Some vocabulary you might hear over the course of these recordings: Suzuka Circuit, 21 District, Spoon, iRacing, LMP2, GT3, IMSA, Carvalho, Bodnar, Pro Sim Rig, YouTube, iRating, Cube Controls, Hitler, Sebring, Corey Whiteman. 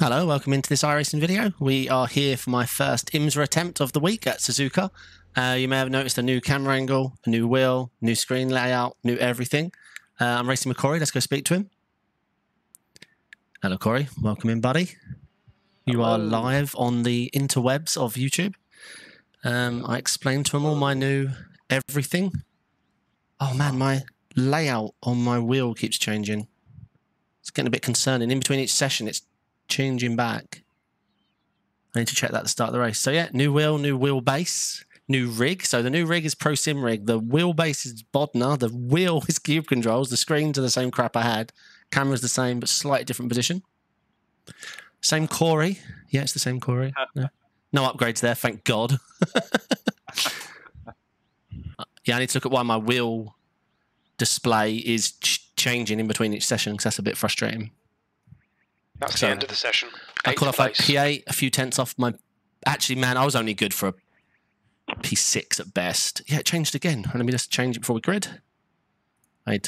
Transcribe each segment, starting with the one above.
Hello, welcome into this iRacing video. We are here for my first IMSA attempt of the week at Suzuka. You may have noticed a new camera angle, a new wheel, new screen layout, new everything. I'm racing with Corey. Let's go speak to him. Hello, Corey. Welcome in, buddy. You are live on the interwebs of YouTube. I explained to him all my new everything. Oh, man, my layout on my wheel keeps changing. It's getting a bit concerning. In between each session, it's changing back. I need to check that to start the race. So yeah, new wheel base, new rig. So the new rig is Pro Sim Rig. The wheel base is Bodnar. The wheel is Cube Controls. The screens are the same crap I had. Camera's the same, but slightly different position. Same Corey. Yeah, it's the same Corey. Yeah. No upgrades there, thank God. Yeah, I need to look at why my wheel display is changing in between each session, because that's a bit frustrating. That's so, the end of the session. I caught off like P8, a few tenths off my... Actually, man, I was only good for a P6 at best. Yeah, it changed again. Let me just change it before we grid. I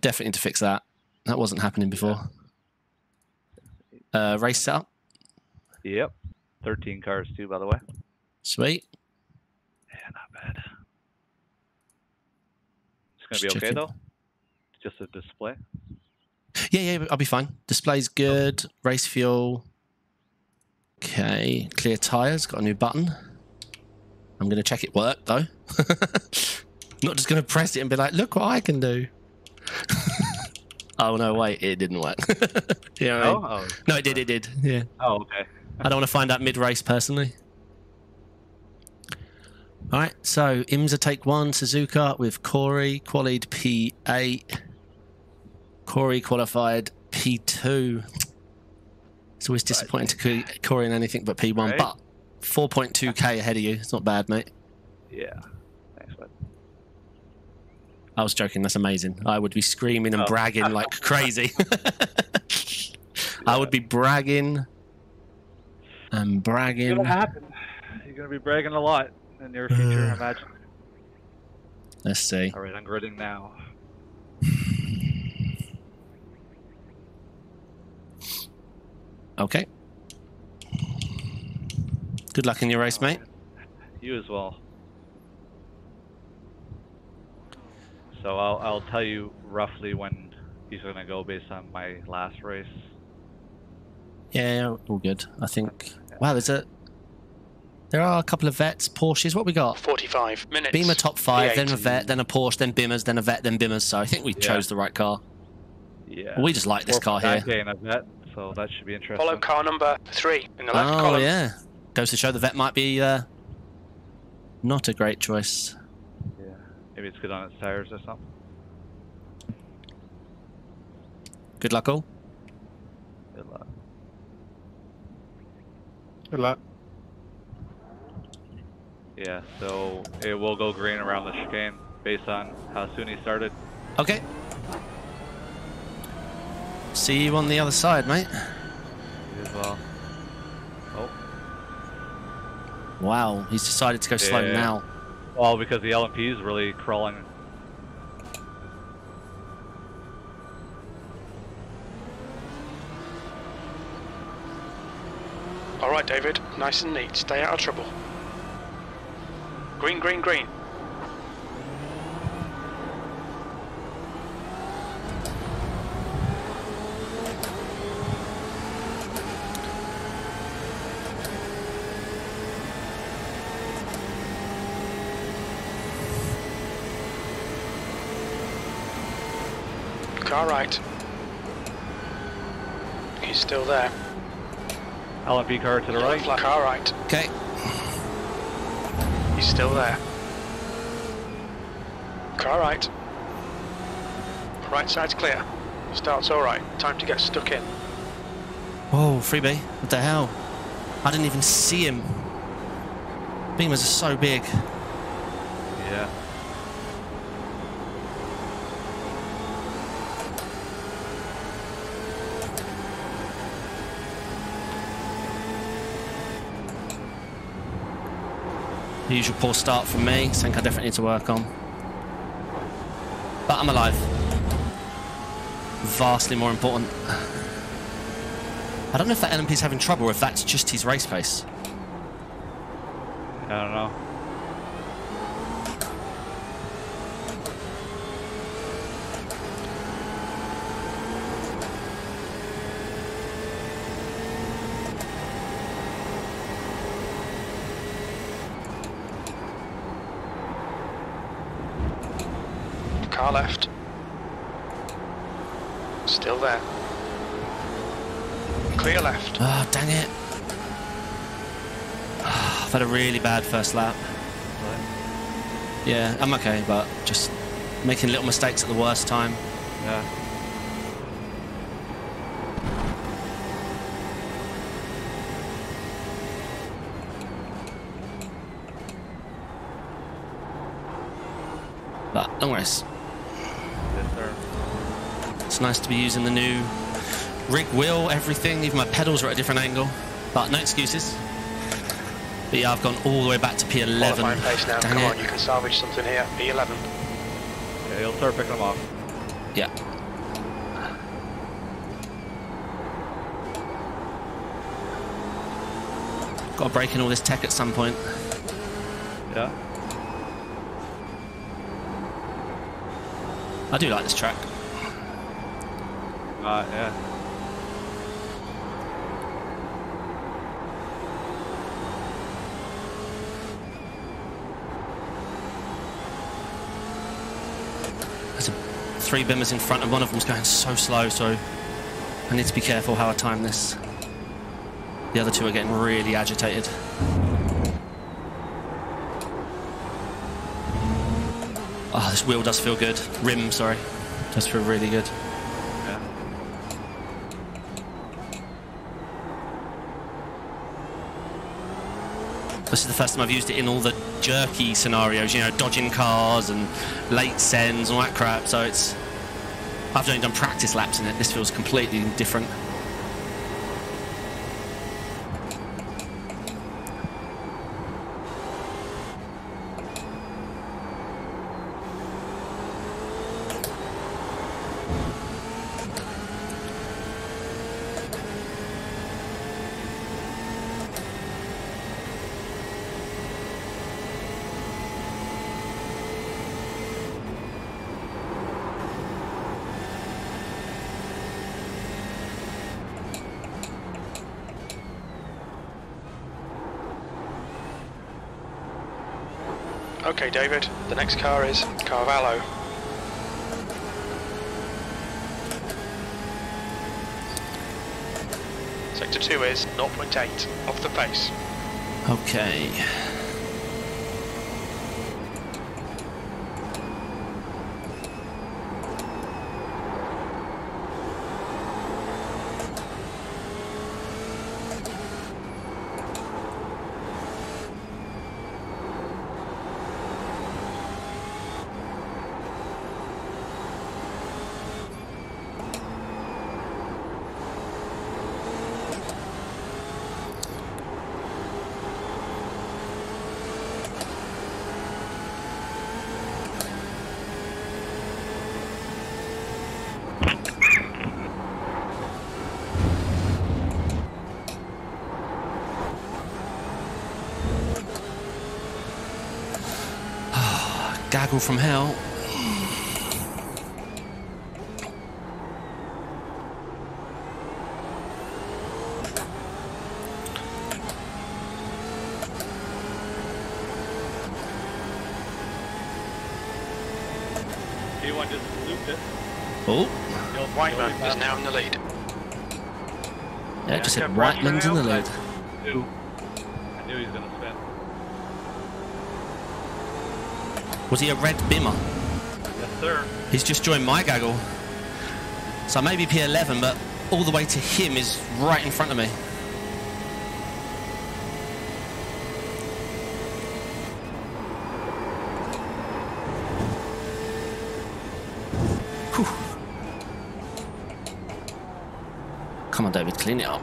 definitely need to fix that. That wasn't happening before. Race setup. Yep. 13 cars too, by the way. Sweet. Yeah, not bad. It's going to be okay, though. Just a display. Yeah, I'll be fine. Display's good. Race fuel. Okay. Clear tyres. Got a new button. I'm going to check it worked, though. Not just going to press it and be like, look what I can do. Oh, no, wait. It didn't work. You know what I mean? Oh. No, it did. Yeah. Oh, okay. I don't want to find out mid-race, personally. All right. So, IMSA Take 1, Suzuka with Corey. Qualied P8. Corey qualified P2. It's always disappointing to Corey in anything but P1, right? But 4.2k ahead of you. It's not bad, mate. Yeah. Thanks, bud. I was joking. That's amazing. I would be screaming and bragging like crazy. I would be bragging and bragging. It's going to happen. You're going to be bragging a lot in the near future, I imagine. Let's see. All right, I'm gridding now. Okay. Good luck in your race, mate. You as well. So I'll tell you roughly when he's going to go based on my last race. Yeah, all good. I think. Wow, there are a couple of vets, Porsches. What we got? 45 minutes. Beamer top 5, then a vet, then a Porsche, then Bimmers, then a vet, then Bimmers. So I think we chose the right car. Yeah. Well, we just like this car here. And a vet. So that should be interesting. Follow car number 3 in the left column. Oh, yeah. Goes to show the vet might be not a great choice. Yeah. Maybe it's good on its tires or something. Good luck, all. Good luck. Good luck. Yeah, so it will go green around the chicane based on how soon he started. Okay. See you on the other side, mate. You as well. Oh. Wow, he's decided to go slow now. Well, because the LMP is really crawling. All right, David. Nice and neat. Stay out of trouble. Green, green, green. All right. He's still there. LMP car to the right. Flag. All right. Okay. He's still there. All right. Right side's clear. Start's all right. Time to get stuck in. Whoa, freebie. What the hell? I didn't even see him. Beamers are so big. Yeah. Usual poor start from me. Something I definitely need to work on. But I'm alive. Vastly more important. I don't know if that LMP is having trouble or if that's just his race pace. I don't know. Car left. Still there. Clear left. Oh, dang it. I've had a really bad first lap. Right. Yeah, I'm okay, but just making little mistakes at the worst time. Yeah. But long race. It's nice to be using the new rig wheel, everything, even my pedals are at a different angle, but no excuses. But yeah, I've gone all the way back to P11. Qualifying pace now. Dang, come on, you can salvage something here. P11. Yeah, you'll start picking them off. Yeah. Got to break in all this tech at some point. Yeah. I do like this track. Yeah. There's three bimmers in front and one of them's going so slow, so I need to be careful how I time this. The other two are getting really agitated. Oh, this wheel does feel good. Rim, sorry. Does feel really good. This is the first time I've used it in all the jerky scenarios, you know, dodging cars and late sends and all that crap. So it's... I've only done practice laps in it. This feels completely different. Okay, David, the next car is Carvalho. Sector 2 is 0.8 off the pace. Okay. Gaggle from hell. P1 just looped it. Oh. Whiteman is now in the lead. Yeah, just said Whiteman's in the lead. I knew he was going to spin. Was he a red bimmer? Yes, sir. He's just joined my gaggle. So I may be P11, but all the way to him is right in front of me. Whew. Come on, David, clean it up.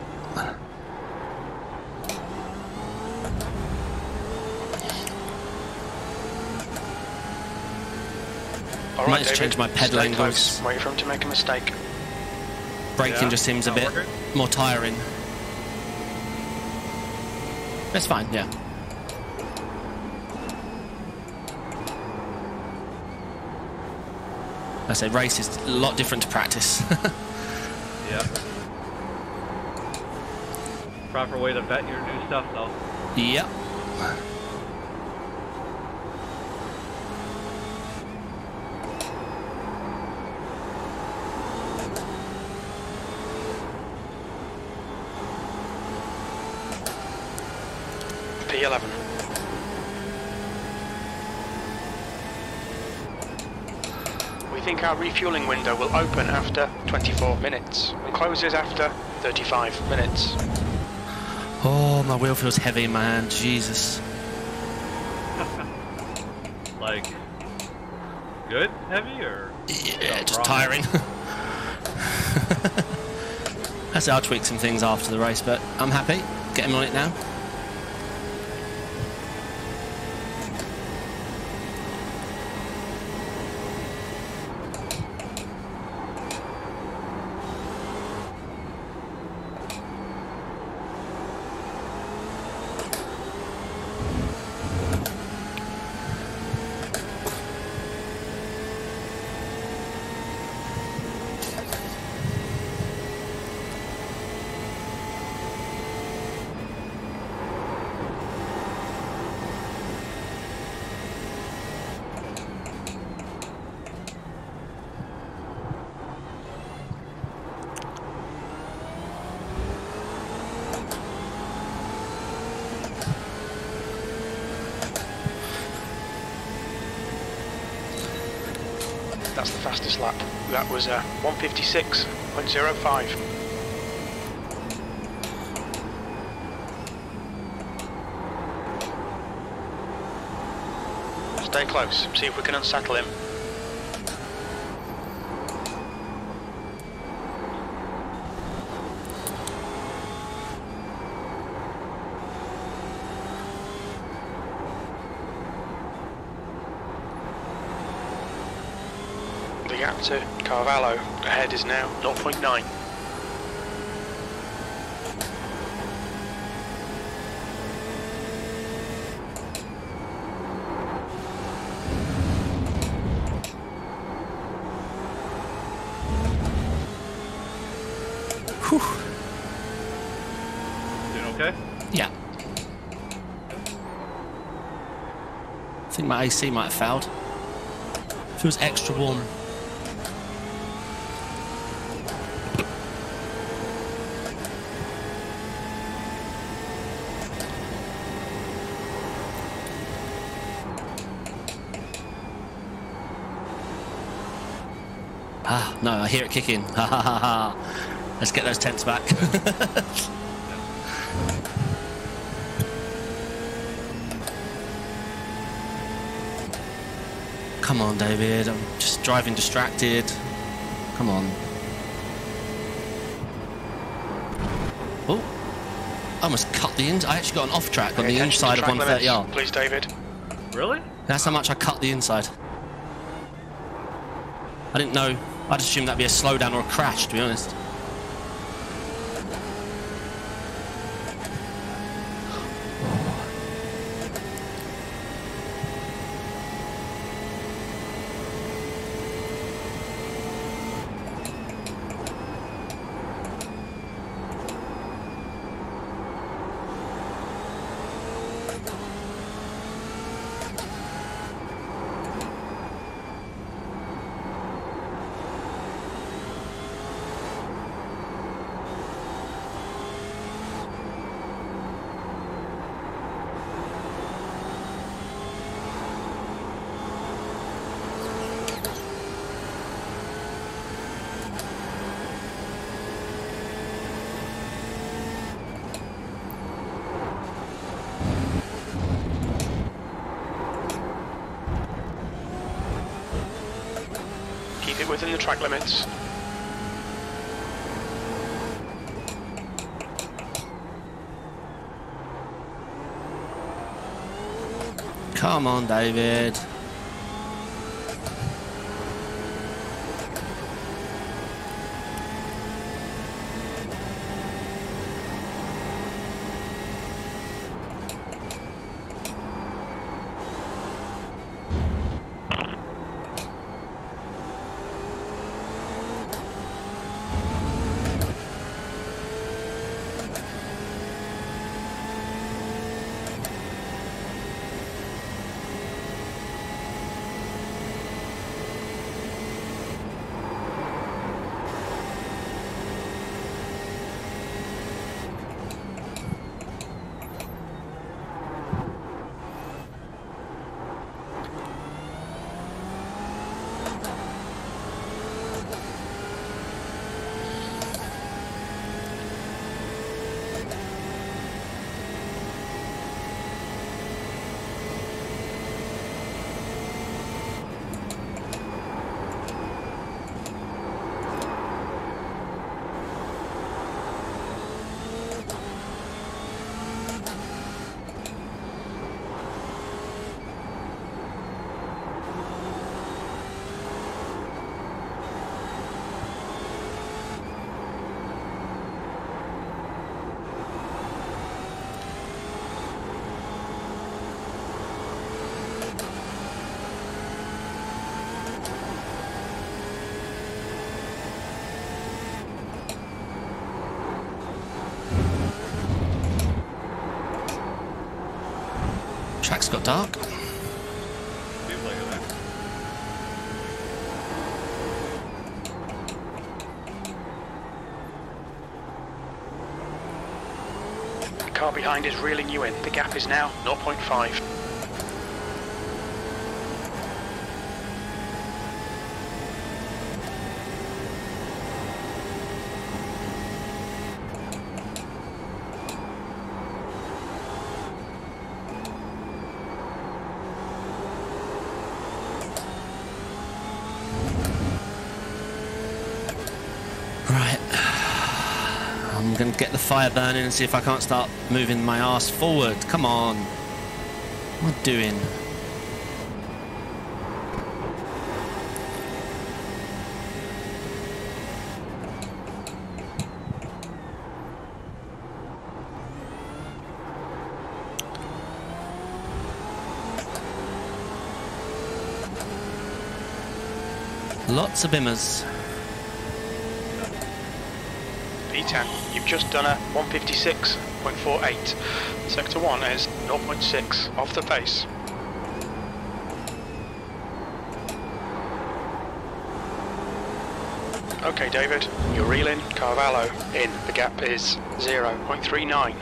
Might have changed my pedal angles. Wait for him to make a mistake. Braking just seems a bit more tiring. That's fine, yeah. I say race is a lot different to practice. Yeah. Proper way to vet your new stuff, though. Yep. P11. We think our refueling window will open after 24 minutes and closes after 35 minutes. Oh, my wheel feels heavy, man. Jesus. Like, good heavy or? Yeah, just tiring. I said I'll tweak some things after the race, but I'm happy. Getting on it now. That's the fastest lap. That was 1:56.05. Stay close, see if we can unsettle him. To Carvalho, ahead is now 0.9. Doing okay? Yeah. I think my AC might have fouled. It was extra warm. Ah, no, I hear it kicking. Ha ha ha ha. Let's get those tents back. Come on, David. I'm just driving distracted. Come on. Oh, I almost cut the inside. I actually got an off track on the inside of 130 yard. Please, David. Really? That's how much I cut the inside. I didn't know. I'd assume that'd be a slowdown or a crash, to be honest. Within the track limits. Come on, David. It's got dark. The car behind is reeling you in. The gap is now 0.5. Get the fire burning and see if I can't start moving my ass forward. Come on. What am I doing? Lots of bimmers. Peter, you've just done a 156.48. Sector 1 is 0.6 off the pace. Okay, David, you're reeling. Carvalho in. The gap is 0.39.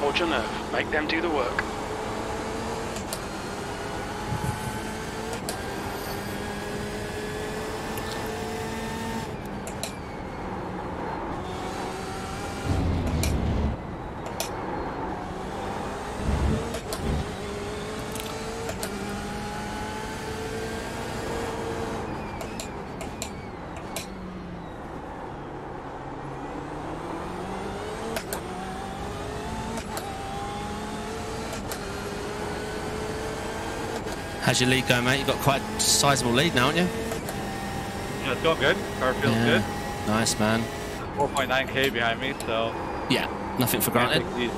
Hold your nerve, make them do the work. How's your lead going, mate? You've got quite a sizable lead now, haven't you? Yeah, it's going good. Car feels good. Nice, man. 4.9k behind me, so... Yeah, nothing for granted. Yeah.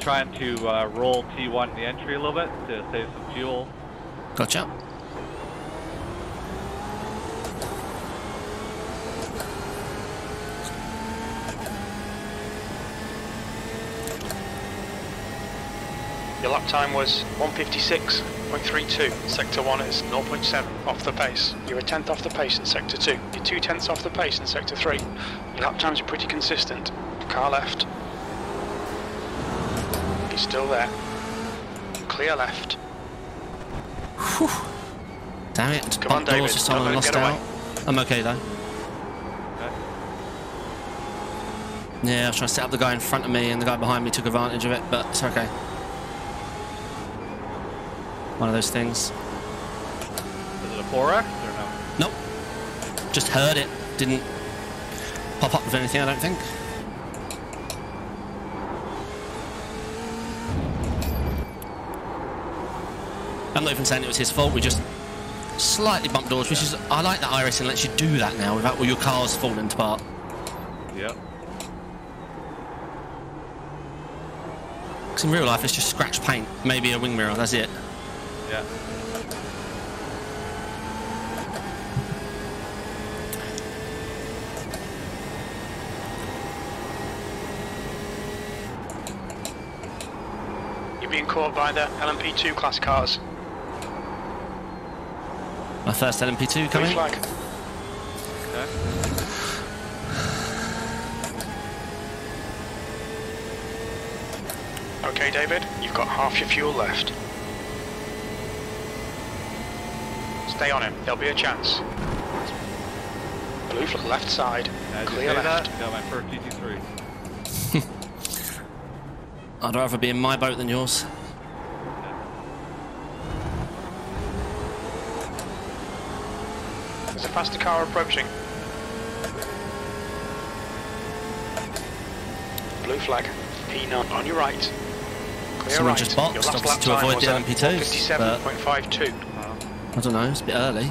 Trying to roll T1 in the entry a little bit to save some fuel. Gotcha. Your lap time was 156.32. Sector 1 is 0.7 off the pace. You're a tenth off the pace in Sector 2. You're 2/10 off the pace in Sector 3. Your lap times are pretty consistent. Car left. Still there. Clear left. Whew. Damn it. Come on, David. I lost out. I'm okay, though. Okay. Yeah, I was trying to set up the guy in front of me, and the guy behind me took advantage of it, but it's okay. One of those things. Was it a 4X or no? Nope. Just heard it. Didn't pop up with anything, I don't think. I'm not even saying it was his fault, we just slightly bumped doors, which is, I like that iRacing lets you do that now without all your cars falling apart. Yeah. Because in real life it's just scratch paint, maybe a wing mirror, that's it. Yeah. You're being caught by the LMP2 class cars. My first LMP2 coming. Flag. Okay. Okay, David, you've got half your fuel left. Stay on him, there'll be a chance. Blue flag left side, clear left. Got my first GT3. I'd rather be in my boat than yours. There's a faster car approaching. blue flag, P9 on your right. Someone just boxed, obviously, to avoid the LMP2s, but 57.52. I don't know, it's a bit early.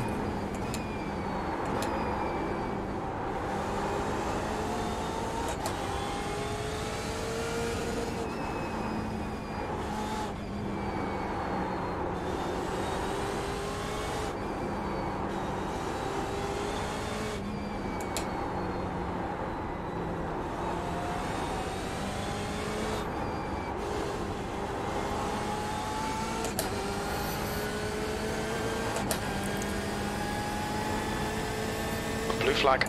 Blue flag.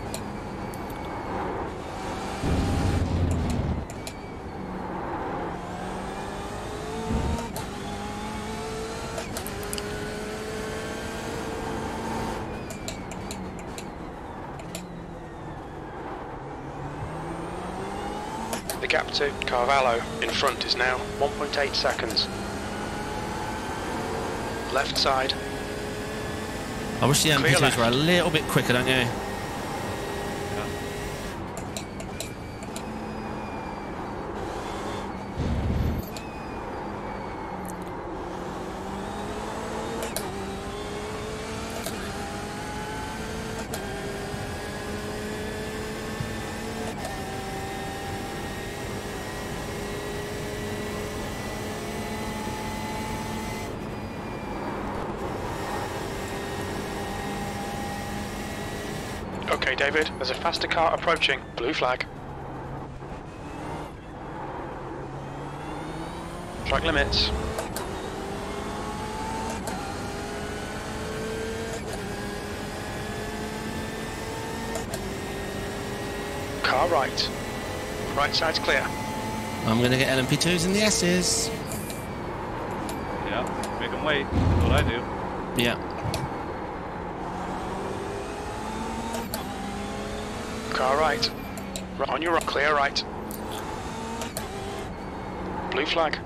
The gap to Carvalho in front is now 1.8 seconds. Left side. I wish the LMP2s were a little bit quicker, don't you? Okay, David, there's a faster car approaching. Blue flag. Track limits. Car right. Right side's clear. I'm going to get LMP2s and the S's. Yeah, make them wait. That's what I do. Yeah. Car right. On your right. Clear right. Blue flag.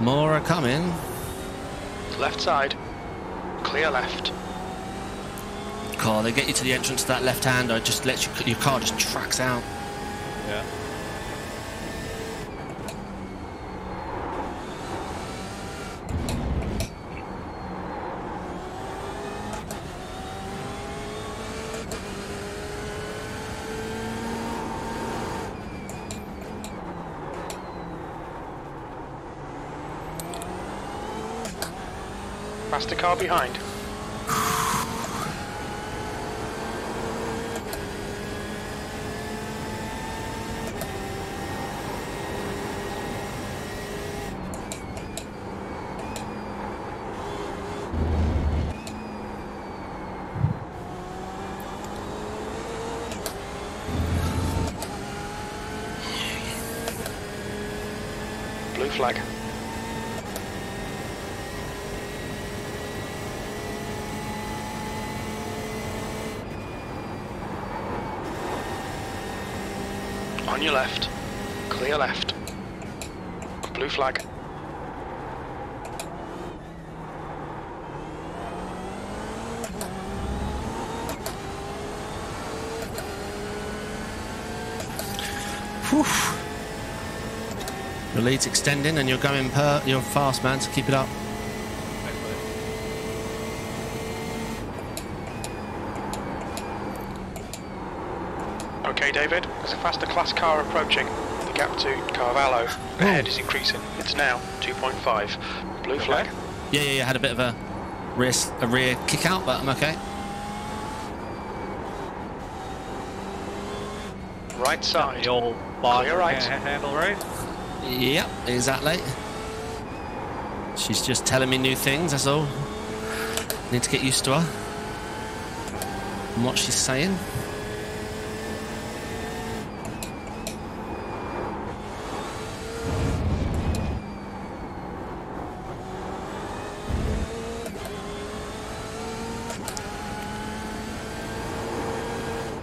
More are coming. Left side. Clear left. Car, they get you to the entrance to that left hand, or just lets you, your car just tracks out. Yeah. Faster car behind. Blue flag. On your left, clear left. Blue flag. Whew. Your lead's extending, and you're going per. You're fast, man. So keep it up. Okay, David, there's a faster class car approaching. The gap to Carvalho. The head is increasing. It's now 2.5. Blue flag. Yeah, I had a bit of a rear kick out, but I'm okay. Right side. Your right. Handle right. Yep, exactly. She's just telling me new things, that's all. Need to get used to her and what she's saying.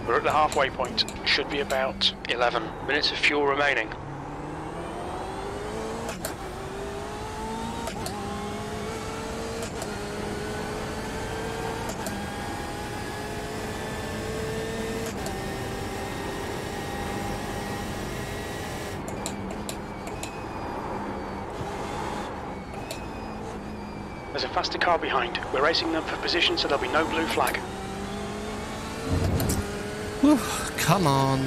We're at the halfway point. Should be about 11 minutes of fuel remaining. There's a faster car behind. We're racing them for position, so there'll be no blue flag. Whew, come on.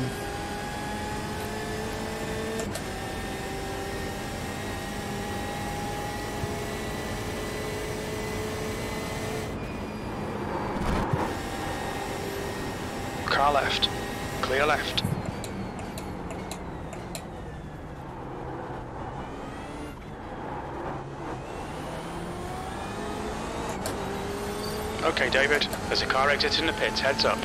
Car left. Clear left. Okay, David. There's a car exit in the pits. Heads up.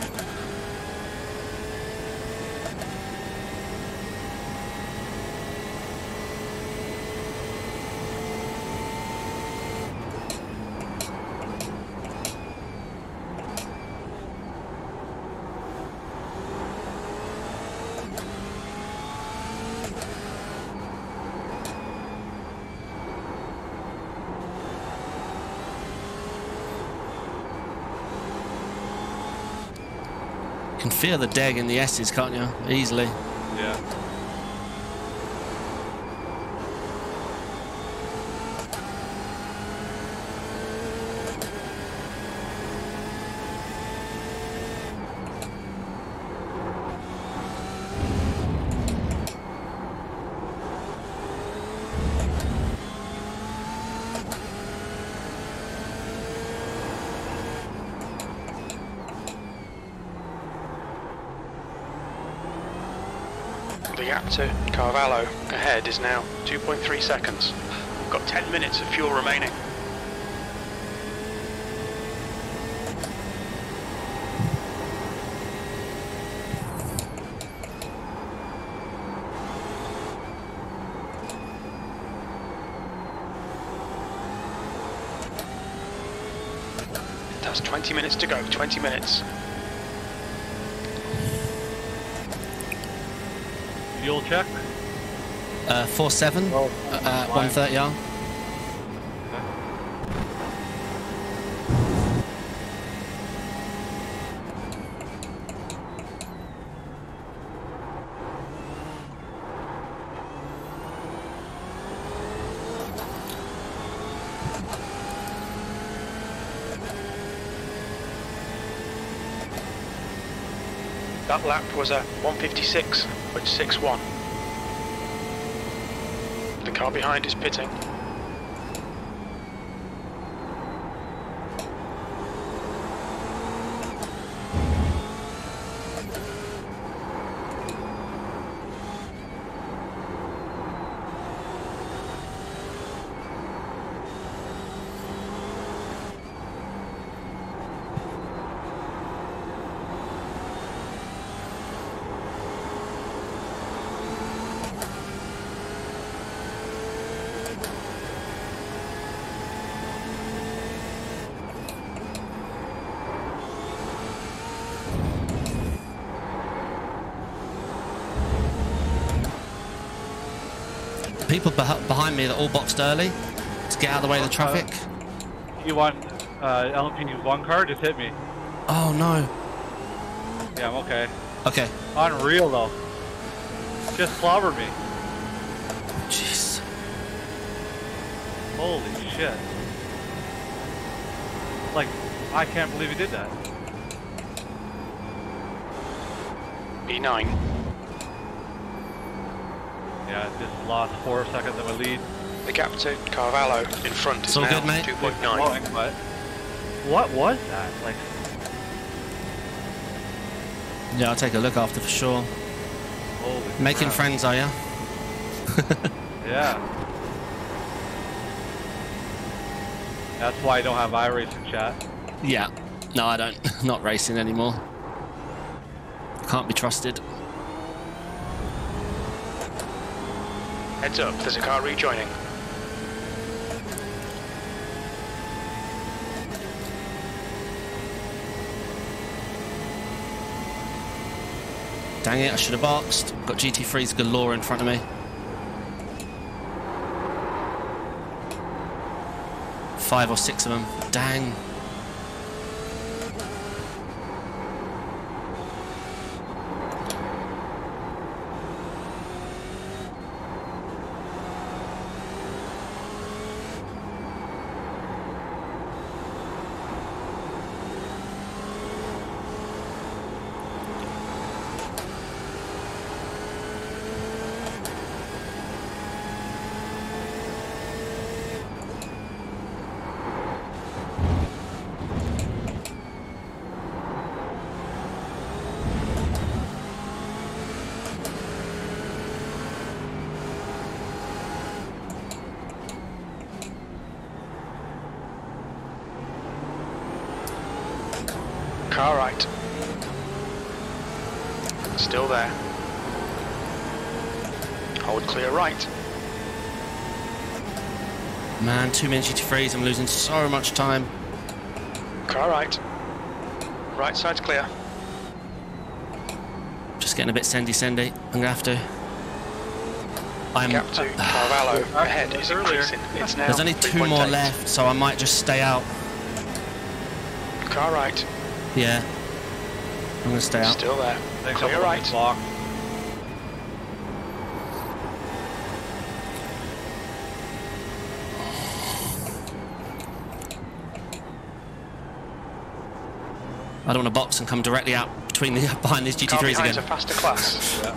Feel the deg in the S's, can't you? Easily. Yeah. To Carvalho ahead is now 2.3 seconds. We've got 10 minutes of fuel remaining. That's 20 minutes to go, 20 minutes. Fuel check? 47, 130 yard. That lap was a 156. 6-1. The car behind is pitting. People behind me that all boxed early to get out of the way of the traffic. You want LMP News 1 car? Just hit me. Oh no. Yeah, I'm okay. Okay. Unreal though. Just clobbered me. Jeez. Holy shit. Like, I can't believe he did that. B9. Yeah, just lost 4 seconds of a lead. The gap to Carvalho in front is now 2.9. What was that? Like... Yeah, I'll take a look after for sure. Holy Making crap. Friends, are ya? Yeah. That's why I don't have iRacing chat. Yeah. No, I don't. Not racing anymore. Can't be trusted. Heads up, there's a car rejoining. Dang it, I should have boxed. Got GT3s galore in front of me. Five or six of them. Dang. far right. Still there. Hold clear right. Man, 2 minutes to freeze. I'm losing so much time. Car right. Right side's clear. Just getting a bit sendy. I'm gonna have to. I'm gap to Carvalho. Ahead. Is it clear? It's now. There's only two more left, so I might just stay out. Car right. Yeah. I'm gonna stay out. Still there. Clear right. Block. I don't want to box and come directly out between the behind these GT3s again. It's a faster class. Yeah.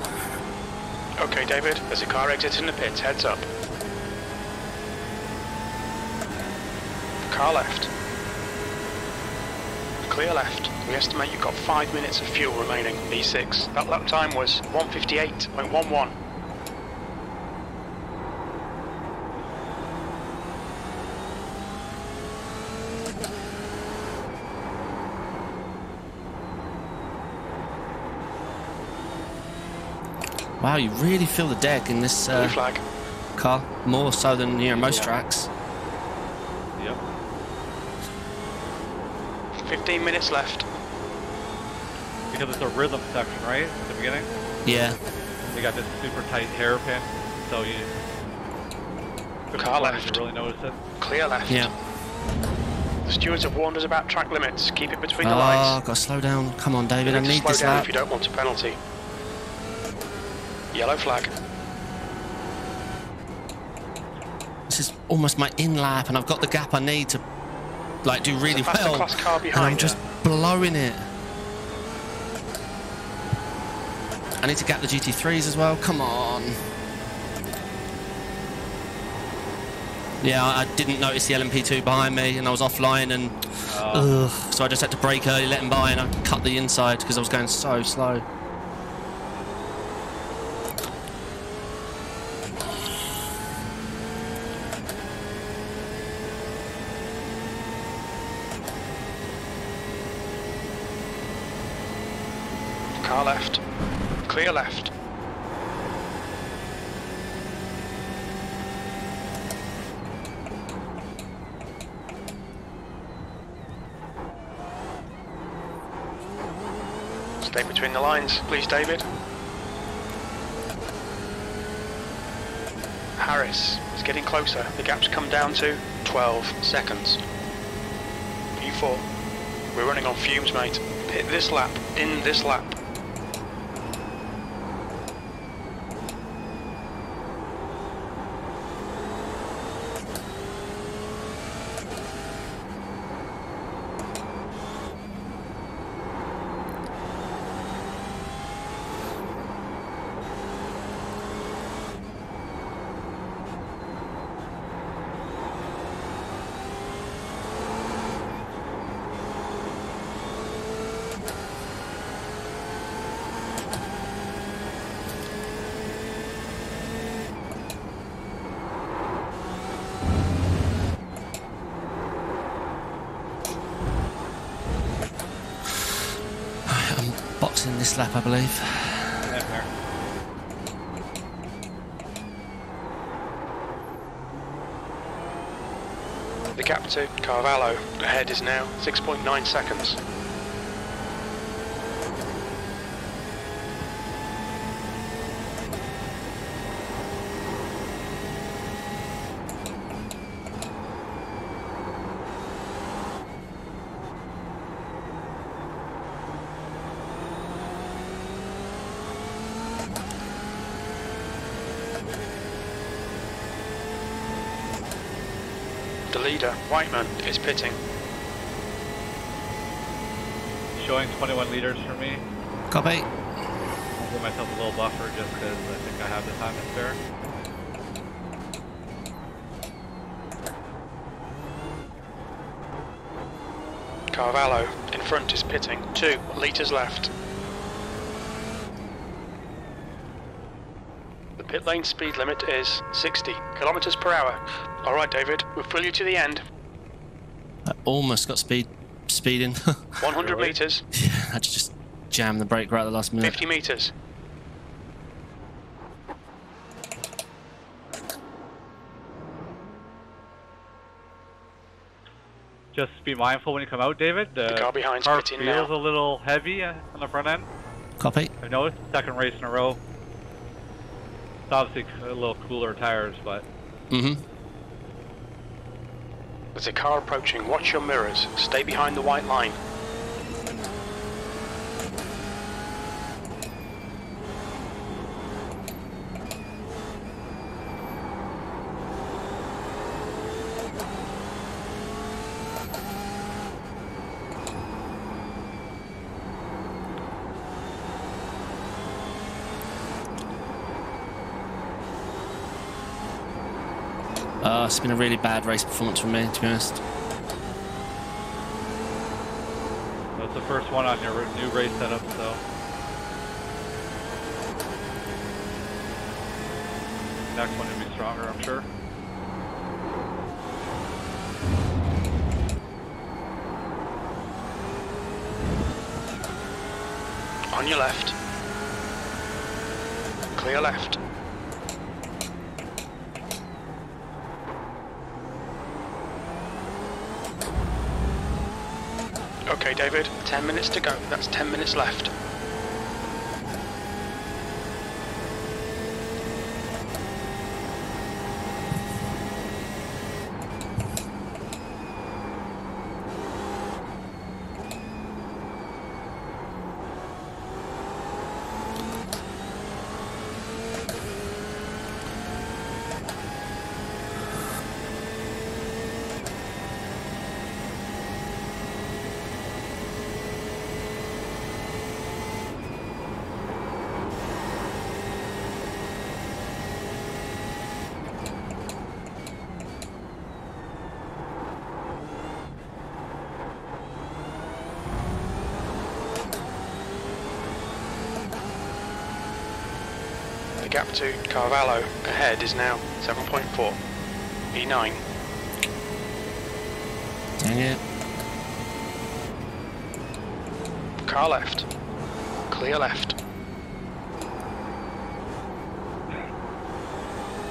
Okay, David. There's a car exiting the pits. Heads up. Car left. Clear left. We estimate you've got 5 minutes of fuel remaining. E6. That lap time was 1:58.11. Wow, you really feel the deck in this car, more so than most tracks. Yep. 15 minutes left. Because it's a rhythm section, right? At the beginning? Yeah. They got this super tight hairpin, so you... Car left. You really notice it. Clear left. Yeah. The stewards have warned us about track limits. Keep it between the lines. Oh, gotta slow down. Come on, David, I need to slow down if you don't want a penalty. Yellow flag. This is almost my in lap, and I've got the gap I need to do really well. Class car behind, and I'm just blowing it. I need to gap the GT3s as well. Come on. Yeah, I didn't notice the LMP2 behind me, and I was offline, and so I just had to brake early, let him by, and I cut the inside because I was going so slow. Car left. Clear left. Stay between the lines, please, David. Harris is getting closer. The gap's come down to 12 seconds. P4. We're running on fumes, mate. Pit this lap, in this lap. In this lap, I believe. The gap to Carvalho ahead is now 6.9 seconds. The leader, Whiteman, is pitting. Showing 21 litres for me. Copy. I'll give myself a little buffer just because I think I have the time to spare. Carvalho in front is pitting. 2 litres left. The pit lane speed limit is 60 kilometers per hour. All right, David, we'll fill you to the end. I almost got speed speeding. 100 meters. Yeah, I just jammed the brake right at the last minute. 50 meters. Just be mindful when you come out, David. The car behind feels now a little heavy on the front end. Copy. I've noticed second race in a row. It's obviously a little cooler tires, but. Mm-hmm. There's a car approaching. Watch your mirrors. Stay behind the white line. It's been a really bad race performance for me, to be honest. That's the first one on your new race setup, so. Next one will be stronger, I'm sure. On your left. Clear left. Okay, David, 10 minutes to go. That's 10 minutes left. Gap to Carvalho ahead is now 7.4. E9. Dang it. Car left. Clear left.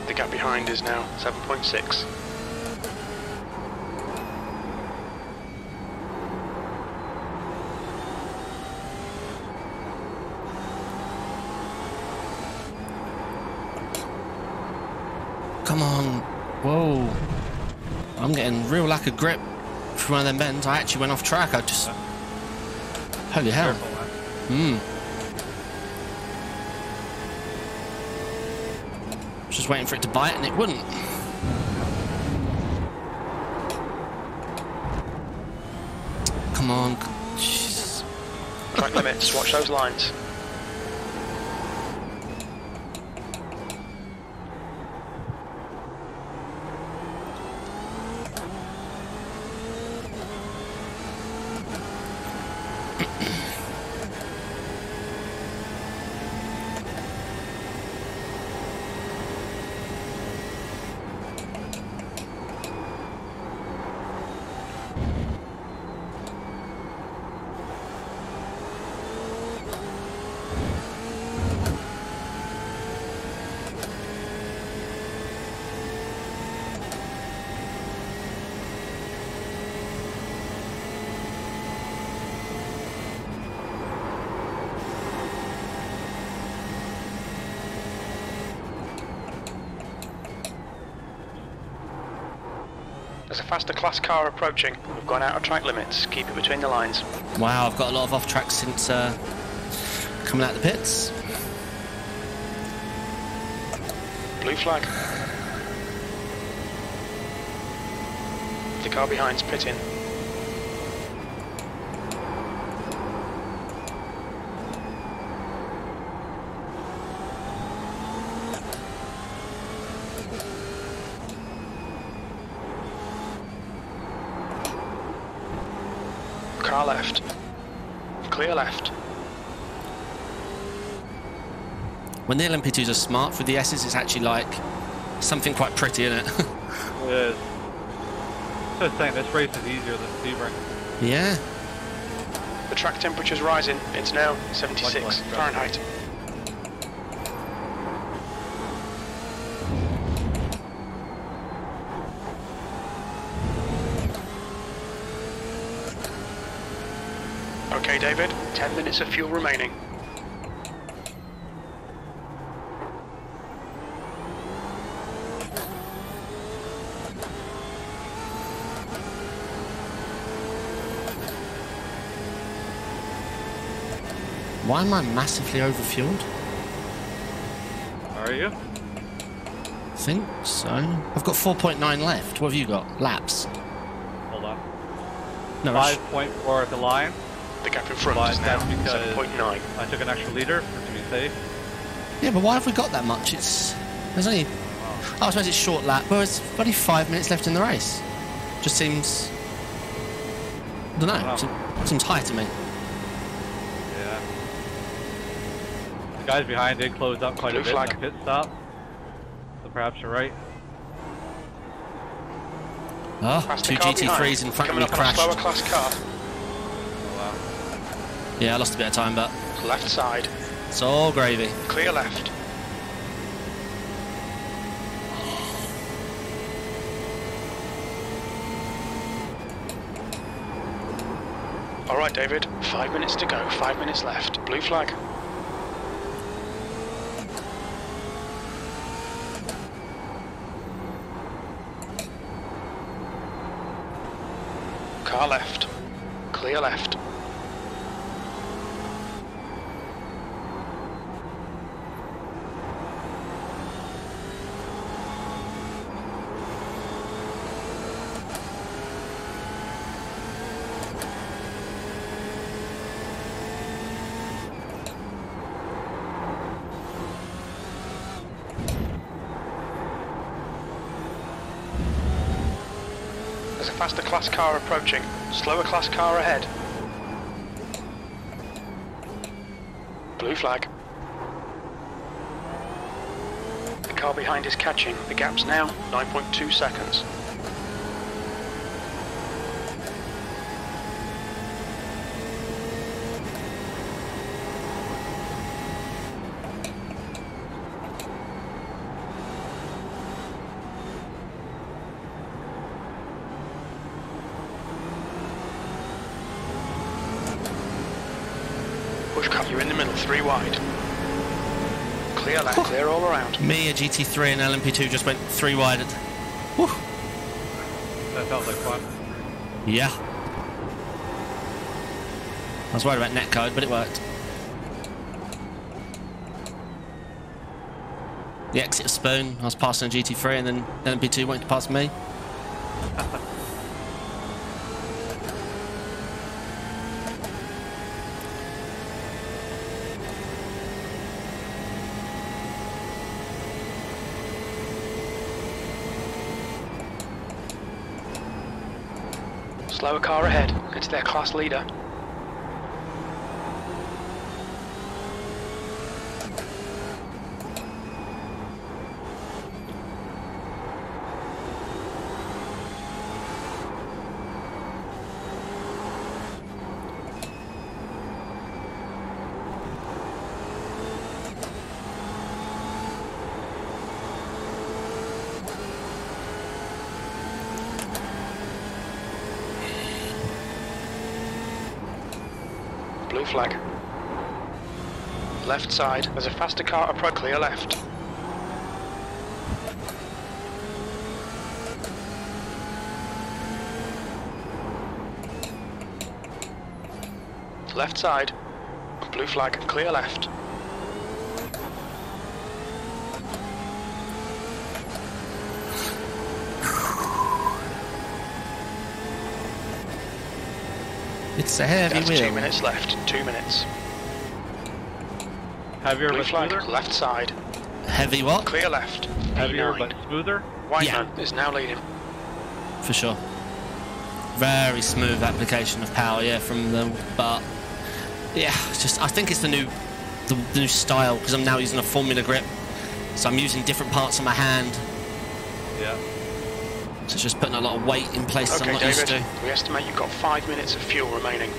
The gap behind is now 7.6. Come on, whoa, I'm getting real lack of grip from one of them bends. I actually went off track, I just, holy hell, just waiting for it to bite and it wouldn't. Come on, jeez. Track limits, watch those lines. There's a faster class car approaching. We've gone out of track limits. Keep it between the lines. Wow, I've got a lot of off track since coming out the pits. Blue flag. The car behind's pitting. Left. Clear left. When the LMP2s are smart for the S's, it's actually like something quite pretty, isn't it? It is. I was saying, this race is easier than Sebring. Yeah. The track temperature's rising. It's now 76 Fahrenheit. Okay, David. 10 minutes of fuel remaining. Why am I massively overfueled? Are you? I think so. I've got 4.9 left. What have you got? Laps? Hold on. No, 5.4 at the line. The gap in front is now 7.9. I took an extra liter to be safe. Yeah, but why have we got that much? There's only... Oh, I suppose it's short lap, but it's only 5 minutes left in the race. Just seems... I don't know. Seems high to me. Guys behind did close up quite a bit in the pit stop, so perhaps you're right. Oh, two GT3s in front of me crashed. Coming up on a slower class car. Oh, wow. Yeah, I lost a bit of time, but... Left side. It's all gravy. Clear left. All right, David. 5 minutes to go. 5 minutes left. Blue flag. Car left. Clear left. Faster class car approaching, slower class car ahead. Blue flag. The car behind is catching, the gap's now 9.2 seconds. Three wide. Clear that, clear all around. Me, a GT3 and LMP2 just went three wide. Whew. That felt like fun. Yeah. I was worried about net code, but it worked. The exit of Spoon, I was passing a GT3 and then LMP2 went to pass me. Slower car ahead, it's their class leader. Flag. Left side, there's a faster car approaching. Clear left. Left side, blue flag, clear left. It's a heavy wheel. 2 minutes left. 2 minutes. Heavier but smoother. Left side. Heavy what? Clear left. Heavier but smoother. Whiteman is now leading. For sure. Very smooth application of power. Yeah, from the but yeah, it's just I think it's the new style because I'm now using a formula grip, so I'm using different parts of my hand. Yeah. So it's just putting a lot of weight in places I'm not used to. We estimate you've got 5 minutes of fuel remaining.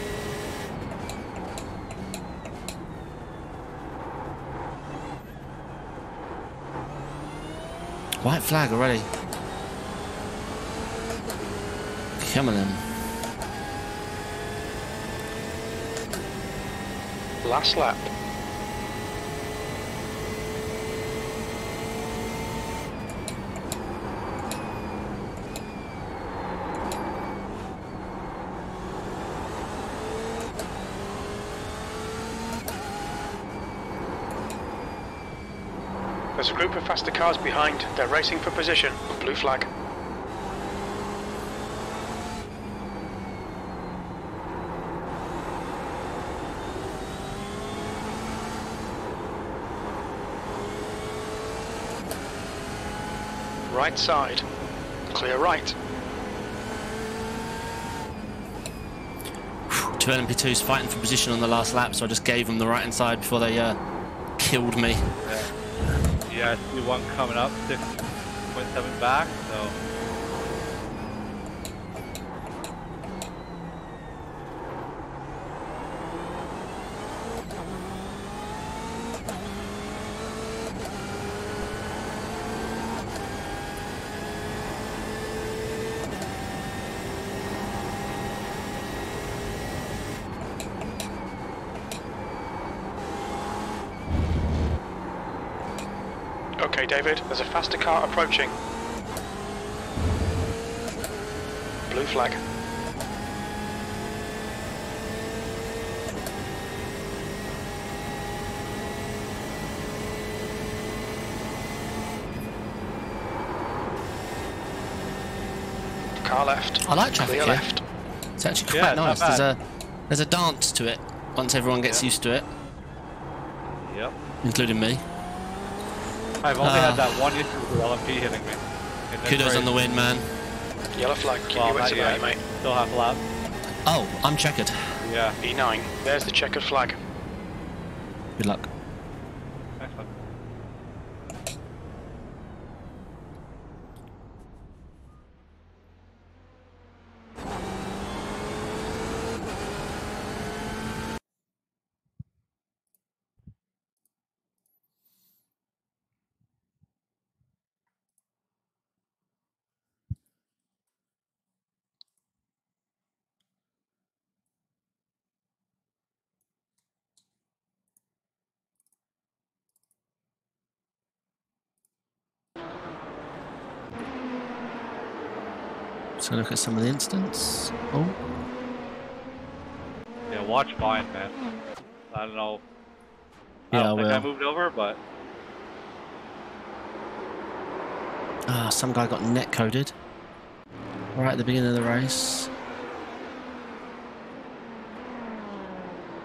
White flag already. Come on then. Last lap. There's a group of faster cars behind. They're racing for position. Blue flag. Right side. Clear right. Two LMP2s fighting for position on the last lap, so I just gave them the right-hand side before they killed me. Yeah. Yeah, I see one coming up, 6.7 back, so... David, there's a faster car approaching. Blue flag. Car left. I like traffic here. Left. It's actually quite nice. There's a dance to it once everyone gets used to it. Yep. Including me. I've only had that one issue with the LMP hitting me. Kudos on the win, man. Yellow flag, keep your wits about you, mate. Still half lap. Oh, I'm checkered. Yeah. E9, there's the checkered flag. Good luck. Excellent. So look at some of the instants. Oh. Yeah, watch mine, man. I don't know. Yeah, I moved over, but. Ah, some guy got net coded. Right at the beginning of the race.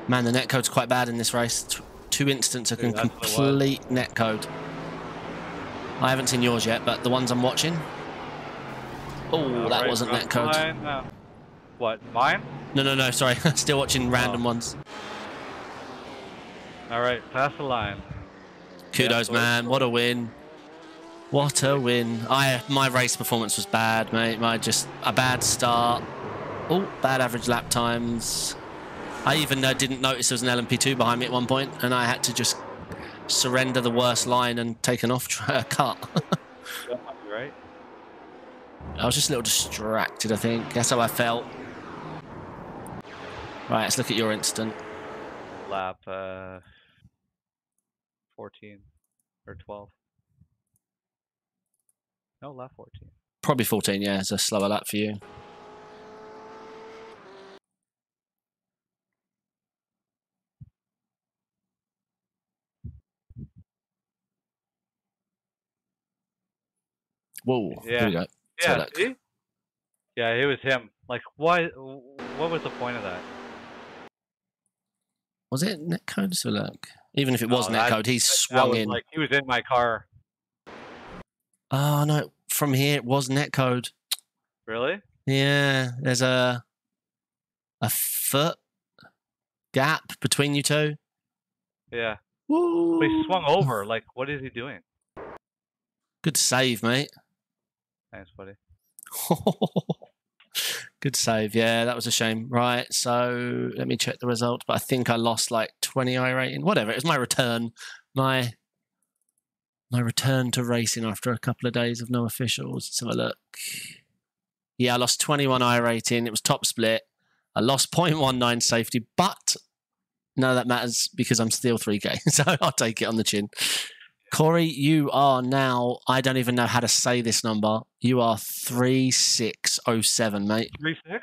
Man, the net code's quite bad in this race. Two instants are complete net code. I haven't seen yours yet, but the ones I'm watching. Oh, that wasn't net code. What, mine? No, no, no, sorry. Still watching random ones. Alright, pass the line. Kudos, man. What a win. What a win. My race performance was bad, mate. A bad start. Oh, bad average lap times. I even didn't notice there was an LMP2 behind me at one point, and I had to just surrender the worst line and take an off-track cut. I was just a little distracted, I think. That's how I felt. Right, let's look at your instant. Lap 14 or 12. No, lap 14. Probably 14, yeah. It's a slower lap for you. Whoa, yeah. Here we go. Yeah, see? Yeah, it was him. Like, why? What was the point of that? Was it netcode? So look, even if it was netcode, he swung in. Like, he was in my car. Oh no! From here, it was netcode. Really? Yeah. There's a foot gap between you two. Yeah. Woo. But he swung over. Like, what is he doing? Good save, mate. Thanks, buddy. Good save. Yeah, that was a shame. Right, so let me check the result. But I think I lost like 20 iRating. Whatever, it was my return. My return to racing after a couple of days of no officials. Let's have a look. Yeah, I lost 21 iRating. It was top split. I lost 0.19 safety, but none of that matters because I'm still 3K. So I'll take it on the chin. Corey, you are now, I don't even know how to say this number. You are 3607, mate. 36?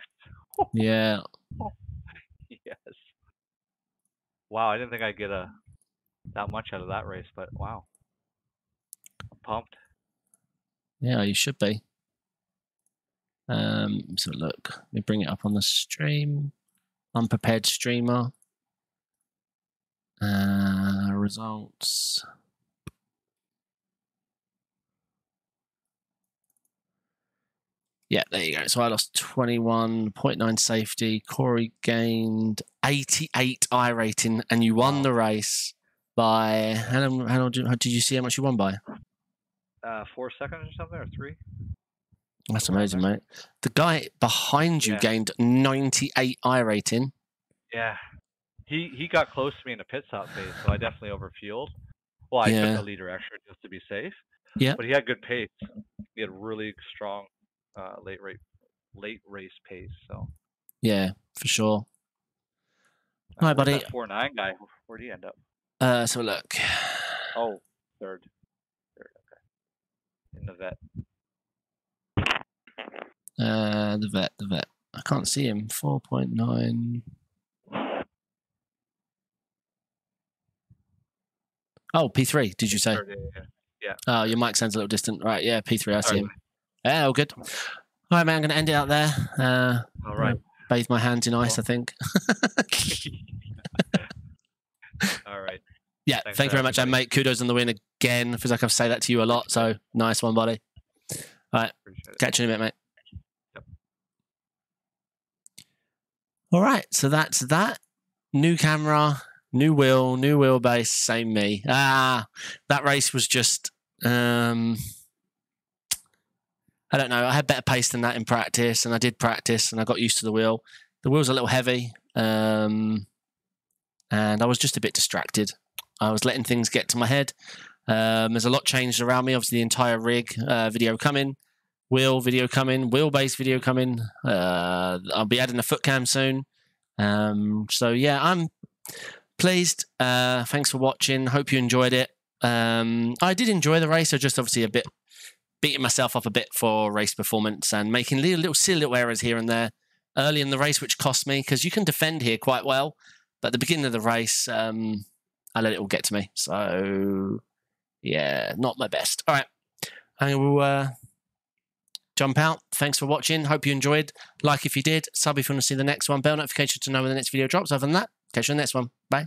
Yeah. Yes. Wow, I didn't think I'd get that much out of that race, but wow. I'm pumped. Yeah, you should be. So look, let me bring it up on the stream. Unprepared streamer. Results. Yeah, there you go. So I lost 21.9 safety. Corey gained 88 iRating, and you won the race by how did you see how much you won by? 4 seconds or something, or 3. That's amazing, mate. The guy behind you gained 98 iRating. Yeah, he got close to me in a pit stop phase, so I definitely overfueled. Well, I took a liter extra just to be safe. Yeah, but he had good pace. He had really strong. Late race pace. So yeah, for sure. All right, buddy. That 4.9 guy. Where do you end up? So look. Oh, third. Okay. In the vet. The vet. I can't see him. 4.9. Oh, P3. Did you say? Yeah. Oh, your mic sounds a little distant. Right. Yeah, P3. I see him. Yeah, all good. All right, man, I'm going to end it out there. All right. Bathe my hands in ice, I think. All right. Yeah, thank you very much. And, mate, kudos on the win again. Feels like I've said that to you a lot, so nice one, buddy. All right, catch you in a minute, mate. Yep. All right, so that's that. New camera, new wheel, new wheelbase, same me. Ah, that race was just... I don't know. I had better pace than that in practice, and I did practice, and I got used to the wheel. The wheel's a little heavy, and I was just a bit distracted. I was letting things get to my head. There's a lot changed around me. Obviously, the entire rig video coming, wheel video coming, wheelbase video coming. I'll be adding a foot cam soon. So, yeah, I'm pleased. Thanks for watching. Hope you enjoyed it. I did enjoy the race. I just obviously a bit... beating myself up a bit for race performance and making silly little errors here and there early in the race, which cost me because you can defend here quite well. But at the beginning of the race, I let it all get to me. So, yeah, not my best. All right. I will jump out. Thanks for watching. Hope you enjoyed. Like if you did. Sub if you want to see the next one. Bell notification to know when the next video drops. Other than that, catch you in the next one. Bye.